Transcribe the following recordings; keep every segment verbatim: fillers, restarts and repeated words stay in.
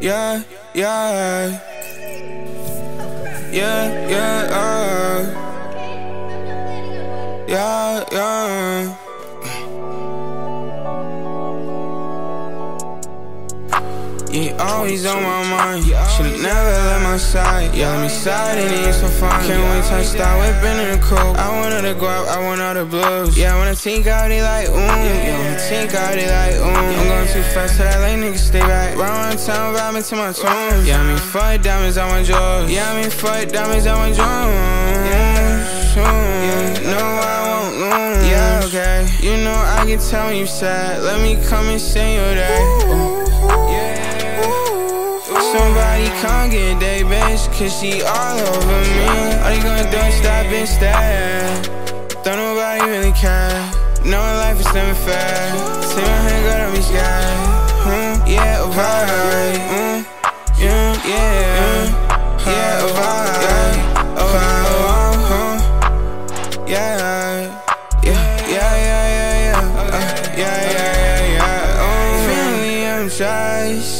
yeah, yeah, yeah, yeah, uh, yeah, yeah. You always on my mind, should've never left my side. Yeah, let me side and it's so fun. Can't wait till I start whipping in the cold. I want her to go out, I want all the blues. Yeah, when I think out, they like, ooh. Yeah, when I think out, they like, ooh. I'm going too fast, so that late nigga stay back. Round on time, vibing to my tune. Yeah, I mean, fuck diamonds, I want jewels. Yeah, I mean, fuck diamonds, I want jewels. Yeah, no, I won't lose. Yeah, okay. You know I can tell when you sad. Let me come and sing your day. Ooh. Somebody come get they bitch, cause she all over me. All you gonna do is stop and stare. Don't nobody really care. No, life is never fair. Take my hand, girl, don't be scared. Mm, yeah, a vibe. Mm, yeah, yeah, yeah, a vibe. A vibe. Yeah, yeah, yeah, yeah, yeah, uh, yeah, yeah, yeah, yeah. Finally, I'm just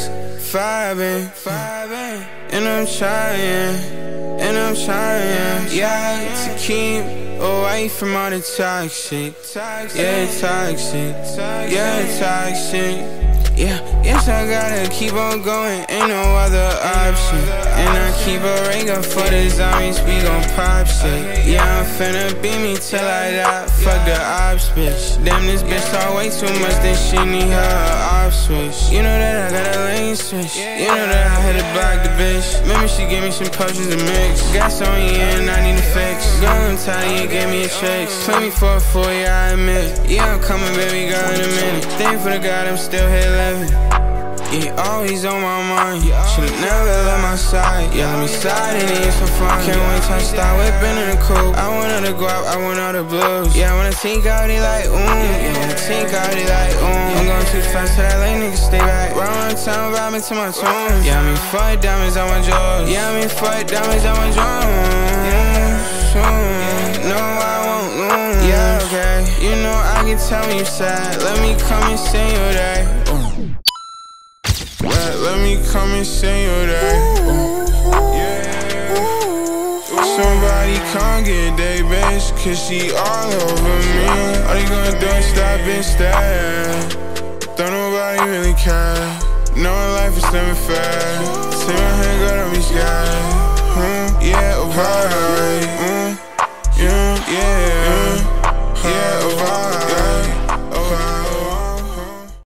vibing, vibing, and I'm trying, and I'm trying, yeah, to keep away from all the toxic, yeah, toxic, yeah, toxic, yeah. Yes, I gotta keep on going, ain't no other option. And I keep a ring up for the zombies, we gon' pop shit. Yeah, I'm finna beat me till I die, fuck the ops, bitch. Damn, this bitch talk way too much, then she need her ops switch. You know that I got a lane switch, you know that I had to block the bitch. Maybe she gave me some potions to mix. Got some in, I need to fix. Girl, I'm tired, you gave me a trick. Twenty-four four, yeah, I admit it. Yeah, I'm coming, baby girl, in a minute. Thankful to God, I'm still here living. Yeah, always on my mind. Should've never left my side. Yeah, let me side and it's so fun. Can't wait till I start whipping in the coop. I want her to go out, I want all the blues. Yeah, when I think out, they like, ooh. Yeah, when I think out, they like, ooh. I'm going too fast, so that late nigga stay back. Round on time, vibing to my tune. Yeah, I mean, fuck diamonds, I want jewels. Yeah, I mean, fuck diamonds, I want jewels. No, I won't lose. Yeah, okay. You know I can tell when you sad. Let me come and sing your day. Let me come and sing you that. Yeah. Somebody come get they bitch, cause she all over me. All you gonna do is stop and stare. Don't nobody really care. Knowing life is never fair. Take my hand, girl, don't be scared. Mm, yeah, a vibe. Mm, yeah, yeah, yeah, a vibe.